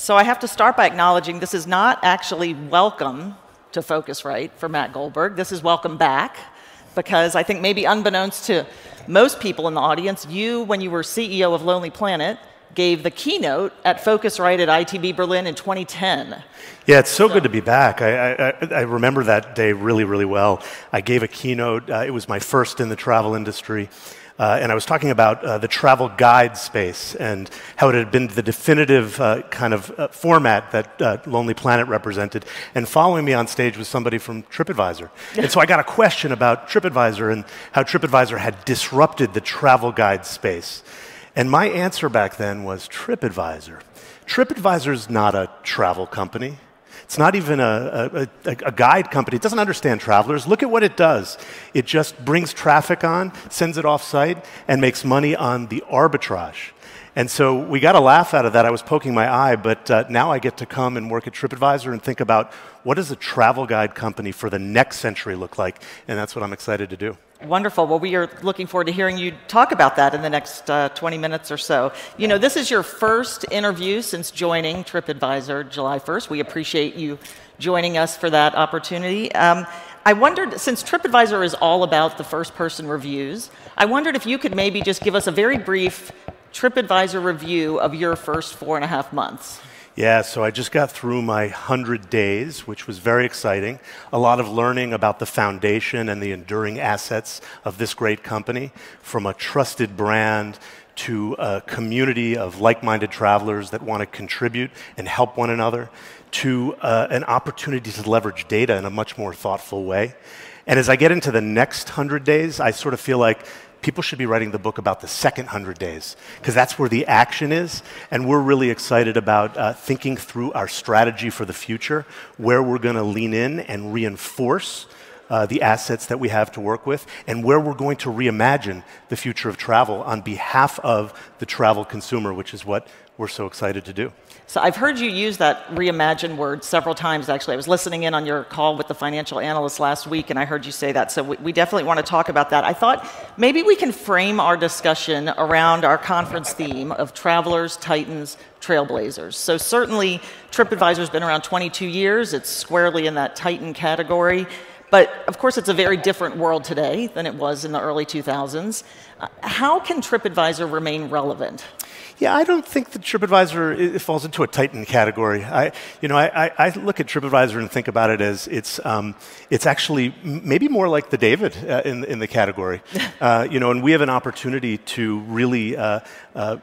So I have to start by acknowledging this is not actually welcome to Phocuswright for Matt Goldberg. This is welcome back, because I think maybe unbeknownst to most people in the audience, you, when you were CEO of Lonely Planet, gave the keynote at Phocuswright at ITB Berlin in 2010. Yeah, it's so good to be back. I remember that day really, really well. I gave a keynote. It was my first in the travel industry. And I was talking about the travel guide space and how it had been the definitive kind of format that Lonely Planet represented. And following me on stage was somebody from TripAdvisor. And so I got a question about TripAdvisor and how TripAdvisor had disrupted the travel guide space. And my answer back then was TripAdvisor. TripAdvisor is not a travel company. It's not even a guide company. It doesn't understand travelers. Look at what it does. It just brings traffic on, sends it off-site, and makes money on the arbitrage. And so we got a laugh out of that. I was poking my eye, but now I get to come and work at TripAdvisor and think about what does a travel guide company for the next century look like, and that's what I'm excited to do. Wonderful. Well, we are looking forward to hearing you talk about that in the next 20 minutes or so. You know, this is your first interview since joining TripAdvisor July 1st. We appreciate you joining us for that opportunity. I wondered, since TripAdvisor is all about the first-person reviews, I wondered if you could maybe just give us a very brief TripAdvisor review of your first 4.5 months. Yeah, so I just got through my 100 days, which was very exciting. A lot of learning about the foundation and the enduring assets of this great company, from a trusted brand to a community of like-minded travelers that want to contribute and help one another, to an opportunity to leverage data in a much more thoughtful way. And as I get into the next 100 days, I sort of feel like people should be writing the book about the second 100 days, because that's where the action is, and we're really excited about thinking through our strategy for the future, where we're going to lean in and reinforce the assets that we have to work with, and where we're going to reimagine the future of travel on behalf of the travel consumer, which is what we're so excited to do. So I've heard you use that reimagine word several times, actually. I was listening in on your call with the financial analyst last week, and I heard you say that. So we definitely want to talk about that. I thought maybe we can frame our discussion around our conference theme of travelers, titans, trailblazers. So certainly TripAdvisor's been around 22 years. It's squarely in that titan category. But of course, it's a very different world today than it was in the early 2000s. How can TripAdvisor remain relevant? Yeah, I don't think that TripAdvisor falls into a titan category. I look at TripAdvisor and think about it as it's actually maybe more like the David in the category. And we have an opportunity to really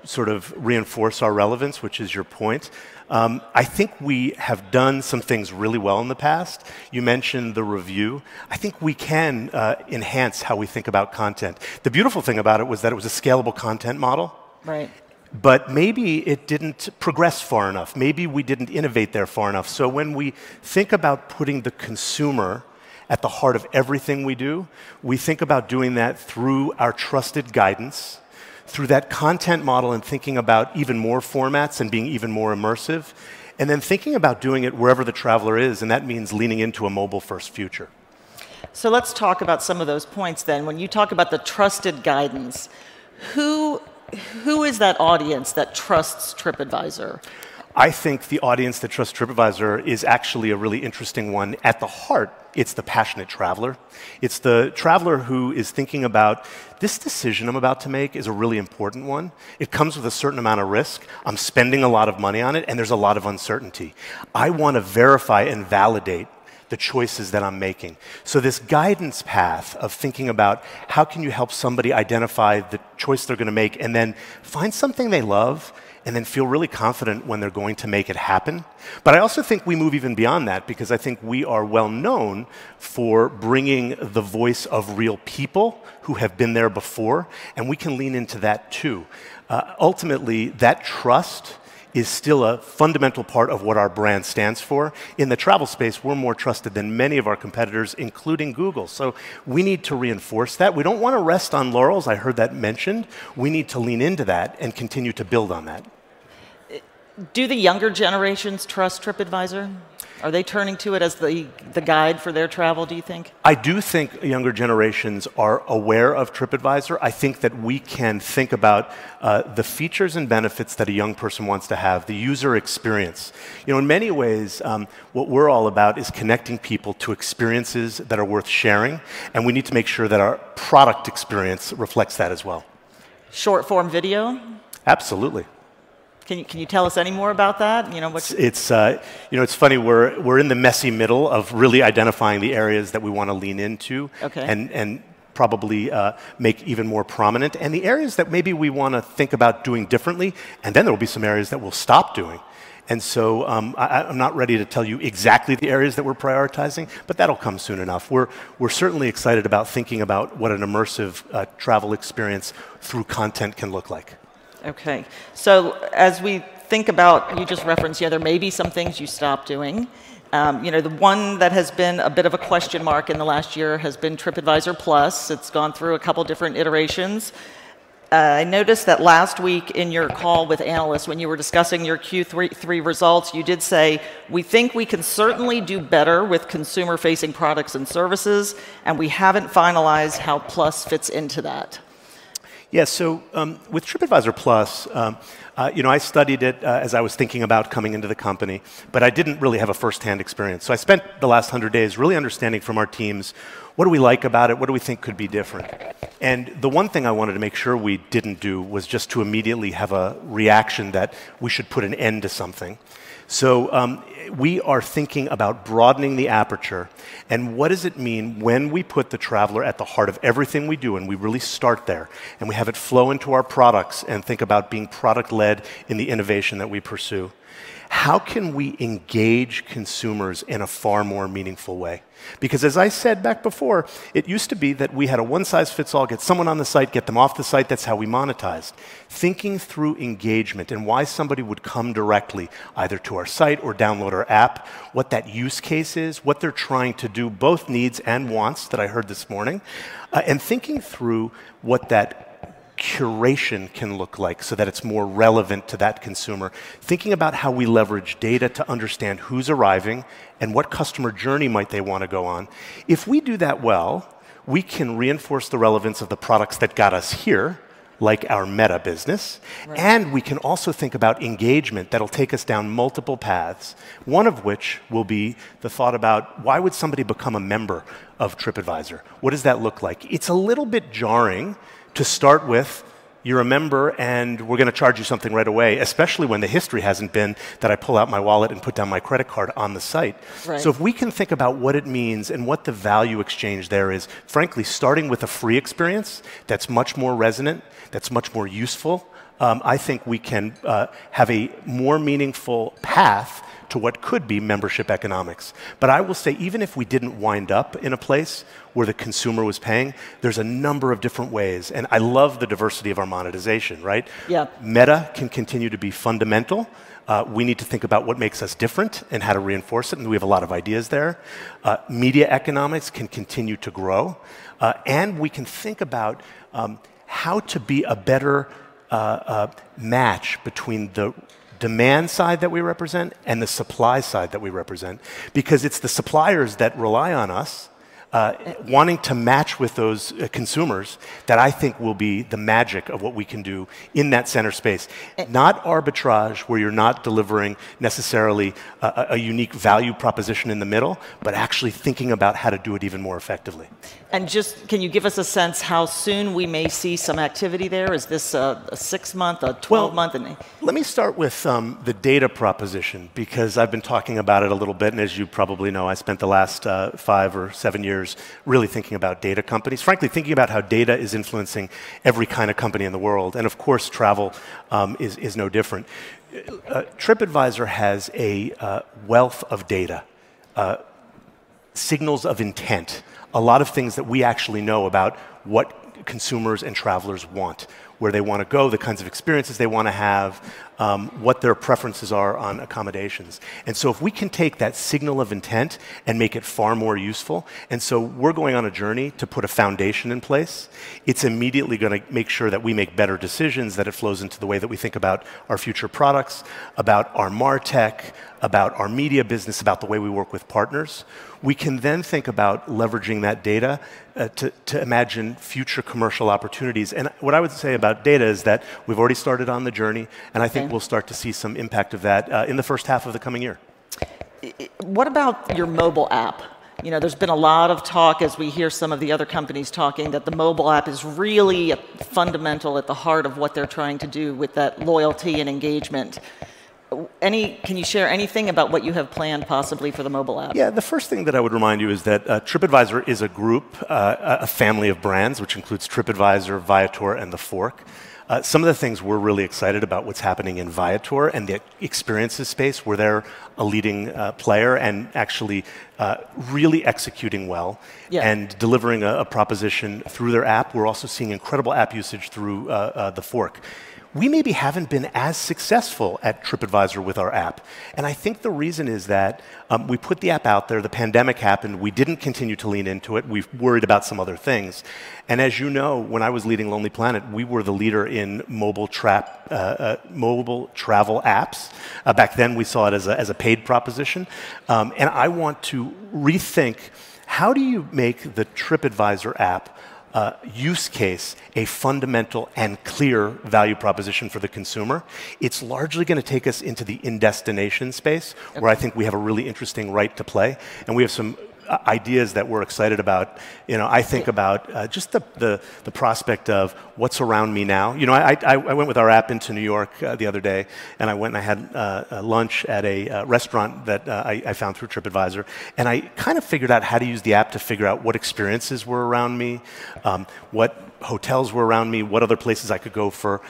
sort of reinforce our relevance, which is your point. I think we have done some things really well in the past. You mentioned the review. I think we can enhance how we think about content. The beautiful thing about it was that it was a scalable content model. Right. But maybe it didn't progress far enough. Maybe we didn't innovate there far enough. So when we think about putting the consumer at the heart of everything we do, we think about doing that through our trusted guidance, through that content model and thinking about even more formats and being even more immersive, and then thinking about doing it wherever the traveler is, and that means leaning into a mobile-first future. So let's talk about some of those points then. When you talk about the trusted guidance, who is that audience that trusts TripAdvisor? I think the audience that trusts TripAdvisor is actually a really interesting one. At the heart, it's the passionate traveler. It's the traveler who is thinking about, this decision I'm about to make is a really important one. It comes with a certain amount of risk. I'm spending a lot of money on it, and there's a lot of uncertainty. I want to verify and validate the choices that I'm making. So this guidance path of thinking about how can you help somebody identify the choice they're going to make and then find something they love and then feel really confident when they're going to make it happen. But I also think we move even beyond that, because I think we are well known for bringing the voice of real people who have been there before, and we can lean into that too. Ultimately, that trust is still a fundamental part of what our brand stands for. In the travel space, we're more trusted than many of our competitors, including Google. So we need to reinforce that. We don't want to rest on laurels. I heard that mentioned. We need to lean into that and continue to build on that. Do the younger generations trust TripAdvisor? Are they turning to it as the guide for their travel, do you think? I do think younger generations are aware of TripAdvisor. I think that we can think about the features and benefits that a young person wants to have, the user experience. You know, in many ways, what we're all about is connecting people to experiences that are worth sharing, and we need to make sure that our product experience reflects that as well. Short-form video? Absolutely. Can you tell us any more about that? You know, it's funny, we're in the messy middle of really identifying the areas that we want to lean into, okay, and probably make even more prominent, and the areas that maybe we want to think about doing differently, and then there will be some areas that we'll stop doing. And so I'm not ready to tell you exactly the areas that we're prioritizing, but that'll come soon enough. We're certainly excited about thinking about what an immersive travel experience through content can look like. Okay. So as we think about, you just referenced, yeah, there may be some things you stop doing. You know, the one that has been a bit of a question mark in the last year has been TripAdvisor Plus. It's gone through a couple different iterations. I noticed that last week in your call with analysts, when you were discussing your Q3 results, you did say, we think we can certainly do better with consumer-facing products and services, and we haven't finalized how Plus fits into that. Yeah, so with TripAdvisor Plus, you know, I studied it as I was thinking about coming into the company, but I didn't really have a first-hand experience. So I spent the last 100 days really understanding from our teams, what do we like about it? What do we think could be different? And the one thing I wanted to make sure we didn't do was just to immediately have a reaction that we should put an end to something. So we are thinking about broadening the aperture, and what does it mean when we put the traveler at the heart of everything we do, and we really start there, and we have it flow into our products and think about being product-led in the innovation that we pursue. How can we engage consumers in a far more meaningful way? Because as I said back before, it used to be that we had a one-size-fits-all, get someone on the site, get them off the site, that's how we monetized. Thinking through engagement and why somebody would come directly either to our site or download our app, what that use case is, what they're trying to do, both needs and wants that I heard this morning, and thinking through what that curation can look like so that it's more relevant to that consumer. Thinking about how we leverage data to understand who's arriving and what customer journey might they want to go on. If we do that well, we can reinforce the relevance of the products that got us here, like our meta business, right, and we can also think about engagement that'll take us down multiple paths, one of which will be the thought about why would somebody become a member of TripAdvisor? What does that look like? It's a little bit jarring to start with, you're a member and we're going to charge you something right away, especially when the history hasn't been that I pull out my wallet and put down my credit card on the site. Right. So if we can think about what it means and what the value exchange there is, frankly, starting with a free experience that's much more resonant, that's much more useful, I think we can have a more meaningful path to what could be membership economics. But I will say, even if we didn't wind up in a place where the consumer was paying, there's a number of different ways. And I love the diversity of our monetization, right? Yeah. Meta can continue to be fundamental. We need to think about what makes us different and how to reinforce it, and we have a lot of ideas there. Media economics can continue to grow. And we can think about how to be a better match between the demand side that we represent and the supply side that we represent, because it's the suppliers that rely on us wanting to match with those consumers that I think will be the magic of what we can do in that center space. Not arbitrage where you're not delivering necessarily a unique value proposition in the middle, but actually thinking about how to do it even more effectively. And just, can you give us a sense how soon we may see some activity there? Is this a 6-month, a 12-month? Well, let me start with the data proposition, because I've been talking about it a little bit, and as you probably know, I spent the last 5 or 7 years really thinking about data companies, frankly thinking about how data is influencing every kind of company in the world, and of course travel is no different. TripAdvisor has a wealth of data, signals of intent, a lot of things that we actually know about what consumers and travelers want, where they want to go, the kinds of experiences they want to have, what their preferences are on accommodations. And so if we can take that signal of intent and make it far more useful, and so we're going on a journey to put a foundation in place, it's immediately going to make sure that we make better decisions, that it flows into the way that we think about our future products, about our MarTech, about our media business, about the way we work with partners. We can then think about leveraging that data to imagine future commercial opportunities. And what I would say about data is that we've already started on the journey, and I think we'll start to see some impact of that in the first half of the coming year. What about your mobile app? You know, there's been a lot of talk, as we hear some of the other companies talking, that the mobile app is really fundamental at the heart of what they're trying to do with that loyalty and engagement. Can you share anything about what you have planned possibly for the mobile app? Yeah, the first thing that I would remind you is that TripAdvisor is a group, a family of brands, which includes TripAdvisor, Viator, and The Fork. Some of the things we're really excited about what's happening in Viator and the experiences space, where they're a leading player and actually really executing well and delivering a proposition through their app. We're also seeing incredible app usage through The Fork. We maybe haven't been as successful at TripAdvisor with our app. And I think the reason is that we put the app out there, the pandemic happened, we didn't continue to lean into it, we worried about some other things. And as you know, when I was leading Lonely Planet, we were the leader in mobile travel apps. Back then we saw it as a paid proposition. And I want to rethink, how do you make the TripAdvisor app use case a fundamental and clear value proposition for the consumer? It's largely going to take us into the in-destination space, where I think we have a really interesting right to play, and we have some ideas that we're excited about. You know, I think about just the prospect of what's around me now. You know, I went with our app into New York the other day, and I went and I had lunch at a restaurant that I found through TripAdvisor, and I kind of figured out how to use the app to figure out what experiences were around me, what hotels were around me, what other places I could go for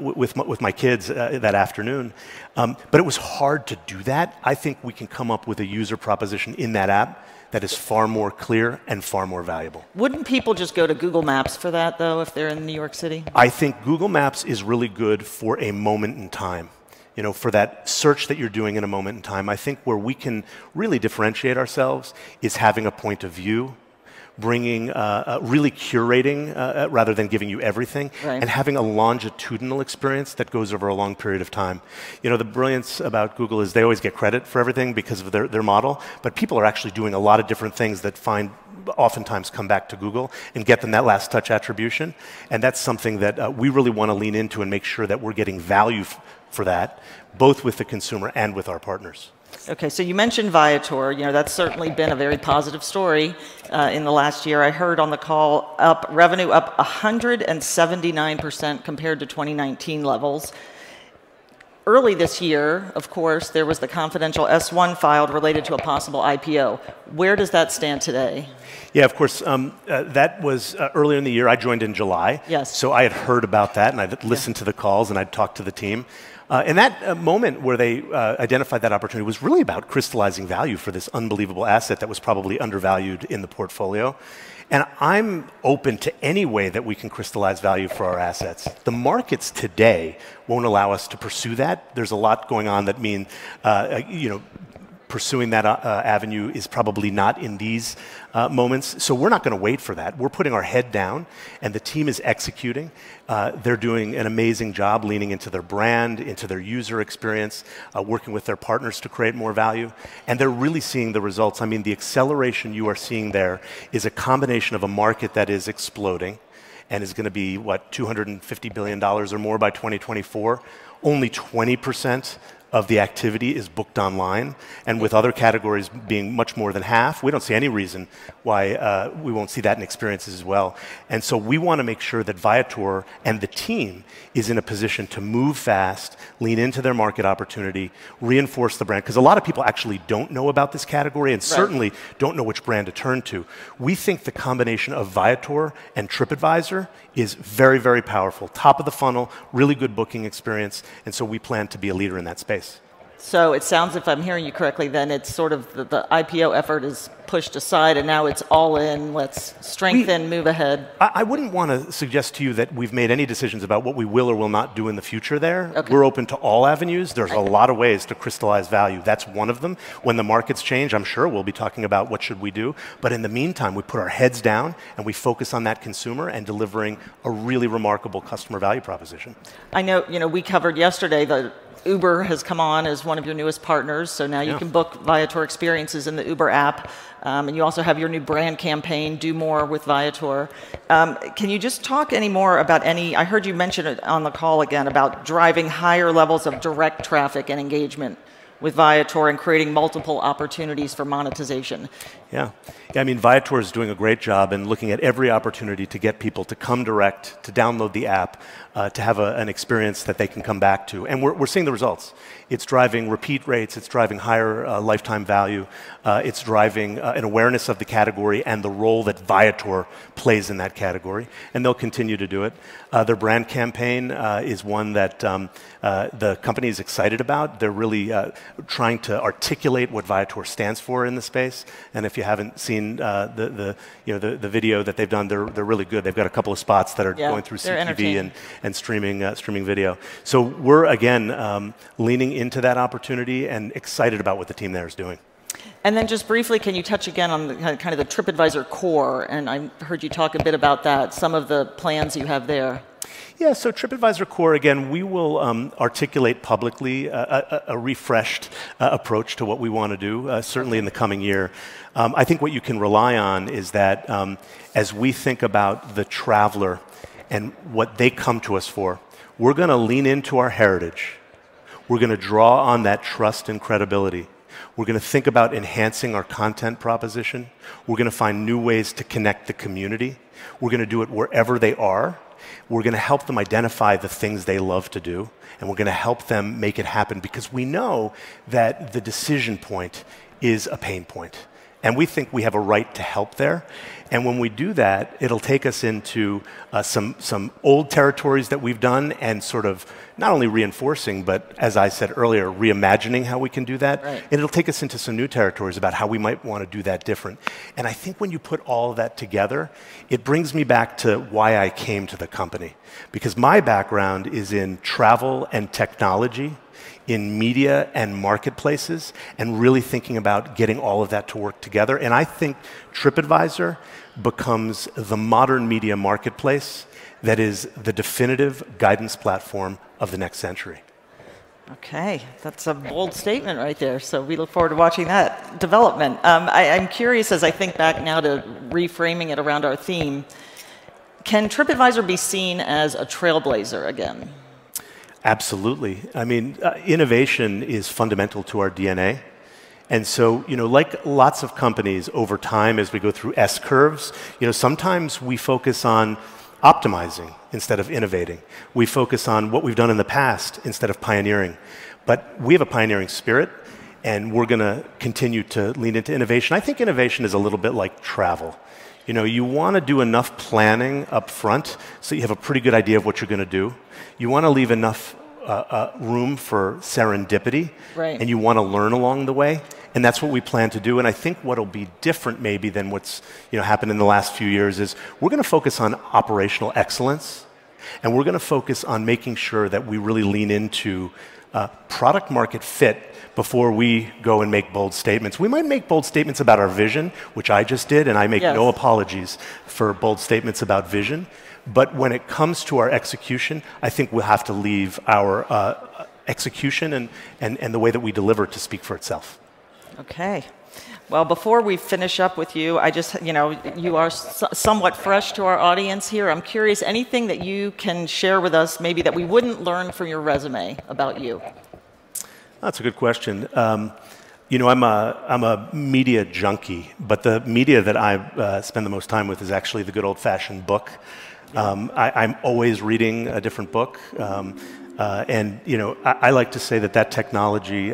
with my kids that afternoon. But it was hard to do that. I think we can come up with a user proposition in that app that is far more clear and far more valuable. Wouldn't people just go to Google Maps for that, though, if they're in New York City? I think Google Maps is really good for a moment in time. You know, for that search that you're doing in a moment in time. I think where we can really differentiate ourselves is having a point of view, bringing, really curating rather than giving you everything, and having a longitudinal experience that goes over a long period of time. You know, the brilliance about Google is they always get credit for everything because of their model, but people are actually doing a lot of different things that oftentimes come back to Google and get them that last touch attribution. And that's something that we really want to lean into and make sure that we're getting value for that, both with the consumer and with our partners. Okay, so you mentioned Viator. You know, that's certainly been a very positive story in the last year. I heard on the call revenue up 179% compared to 2019 levels. Early this year, of course, there was the confidential S-1 filed related to a possible IPO. Where does that stand today? Yeah, of course, that was earlier in the year. I joined in July. Yes. So I had heard about that, and I'd listened to the calls, and I'd talked to the team. And that moment where they identified that opportunity was really about crystallizing value for this unbelievable asset that was probably undervalued in the portfolio. And I'm open to any way that we can crystallize value for our assets. The markets today won't allow us to pursue that. There's a lot going on that mean, you know, pursuing that avenue is probably not in these moments. So we're not going to wait for that. We're putting our head down, and the team is executing. They're doing an amazing job leaning into their brand, into their user experience, working with their partners to create more value. And they're really seeing the results. I mean, the acceleration you are seeing there is a combination of a market that is exploding and is going to be, what, $250 billion or more by 2024. Only 20% of the activity is booked online, and with other categories being much more than half, we don't see any reason why we won't see that in experiences as well. And so we want to make sure that Viator and the team is in a position to move fast, lean into their market opportunity, reinforce the brand, because a lot of people actually don't know about this category and certainly don't know which brand to turn to. We think the combination of Viator and TripAdvisor is very, very powerful. Top of the funnel, really good booking experience, and so we plan to be a leader in that space. So it sounds, if I'm hearing you correctly, then it's sort of the IPO effort is pushed aside, and now it's all in, let's strengthen, move ahead. I wouldn't want to suggest to you that we've made any decisions about what we will or will not do in the future there. Okay. We're open to all avenues. There's a lot of ways to crystallize value. That's one of them. When the markets change, I'm sure we'll be talking about what should we do. But in the meantime, we put our heads down, and we focus on that consumer and delivering a really remarkable customer value proposition. I know, you know, we covered yesterday the Uber has come on as one of your newest partners, so now you can book Viator experiences in the Uber app, and you also have your new brand campaign, Do More with Viator. Can you just talk any more about any, I heard you mention it on the call again, about driving higher levels of direct traffic and engagement with Viator and creating multiple opportunities for monetization. Yeah, I mean, Viator is doing a great job in looking at every opportunity to get people to come direct, to download the app, to have an experience that they can come back to. And we're seeing the results. It's driving repeat rates, it's driving higher lifetime value, it's driving an awareness of the category and the role that Viator plays in that category, and they'll continue to do it. Their brand campaign is one that the company is excited about. They're really trying to articulate what Viator stands for in the space, and if you haven't seen the video that they've done, they're really good. They've got a couple of spots that are going through CTV and streaming video. So we're again leaning into that opportunity and excited about what the team there is doing. And then just briefly, can you touch again on the, kind of the TripAdvisor core? And I heard you talk a bit about that, some of the plans you have there. Yeah, so TripAdvisor Core, again, we will articulate publicly a refreshed approach to what we want to do, certainly in the coming year. I think what you can rely on is that as we think about the traveler and what they come to us for, we're going to lean into our heritage. We're going to draw on that trust and credibility. We're going to think about enhancing our content proposition. We're going to find new ways to connect the community. We're going to do it wherever they are. We're going to help them identify the things they love to do, and we're going to help them make it happen, because we know that the decision point is a pain point. And we think we have a right to help there. And when we do that, it'll take us into some old territories that we've done and sort of not only reinforcing, but as I said earlier, reimagining how we can do that. Right. And it'll take us into some new territories about how we might want to do that different. And I think when you put all of that together, it brings me back to why I came to the company. Because my background is in travel and technology, in media and marketplaces, and really thinking about getting all of that to work together. And I think TripAdvisor becomes the modern media marketplace that is the definitive guidance platform of the next century. Okay, that's a bold statement right there. So we look forward to watching that development. I'm curious, as I think back now to reframing it around our theme, can TripAdvisor be seen as a trailblazer again? Absolutely. I mean, innovation is fundamental to our DNA. And so, you know, like lots of companies over time as we go through S-curves, you know, sometimes we focus on optimizing instead of innovating. We focus on what we've done in the past instead of pioneering. But we have a pioneering spirit, and we're going to continue to lean into innovation. I think innovation is a little bit like travel. You know, you want to do enough planning up front so you have a pretty good idea of what you're going to do. You want to leave enough room for serendipity, right, and you want to learn along the way. And that's what we plan to do. And I think what'll be different maybe than what's happened in the last few years is we're going to focus on operational excellence, and we're going to focus on making sure that we really lean into product market fit before we go and make bold statements. We might make bold statements about our vision, which I just did, and I make no apologies for bold statements about vision. But when it comes to our execution, I think we'll have to leave our execution and the way that we deliver to speak for itself. Okay. Well, before we finish up with you, I just, you are somewhat fresh to our audience here. I'm curious, anything that you can share with us maybe that we wouldn't learn from your resume about you? That's a good question. You know, I'm a media junkie, but the media that I spend the most time with is actually the good old-fashioned book. I'm always reading a different book. And you know, I like to say that technology,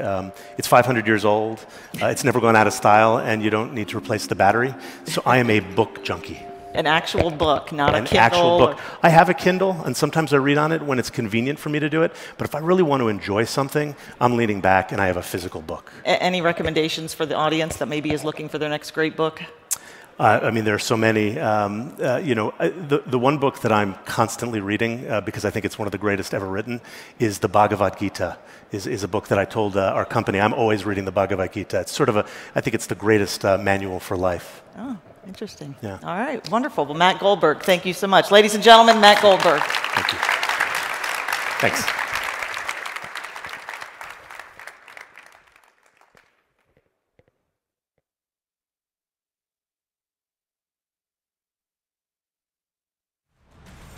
it's 500 years old, it's never gone out of style, and you don't need to replace the battery. So I am a book junkie. an actual book, not a Kindle. An actual book. I have a Kindle, and sometimes I read on it when it's convenient for me to do it. But if I really want to enjoy something, I'm leaning back and I have a physical book. Any recommendations for the audience that maybe is looking for their next great book? I mean, there are so many. You know, the one book that I'm constantly reading, because I think it's one of the greatest ever written, is The Bhagavad Gita, is a book that I told our company, I'm always reading The Bhagavad Gita. It's sort of a, I think it's the greatest manual for life. Oh, interesting. Yeah. All right, wonderful. Well, Matt Goldberg, thank you so much. Ladies and gentlemen, Matt Goldberg. Thank you. Thanks.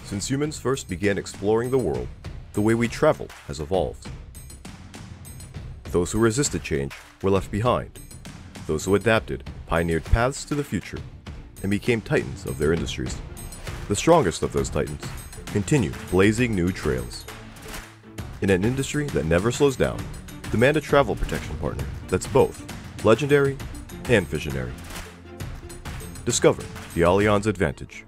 Since humans first began exploring the world, the way we travel has evolved. Those who resisted change were left behind. Those who adapted pioneered paths to the future and became titans of their industries. The strongest of those titans continue blazing new trails. In an industry that never slows down, demand a travel protection partner that's both legendary and visionary. Discover the Allianz Advantage.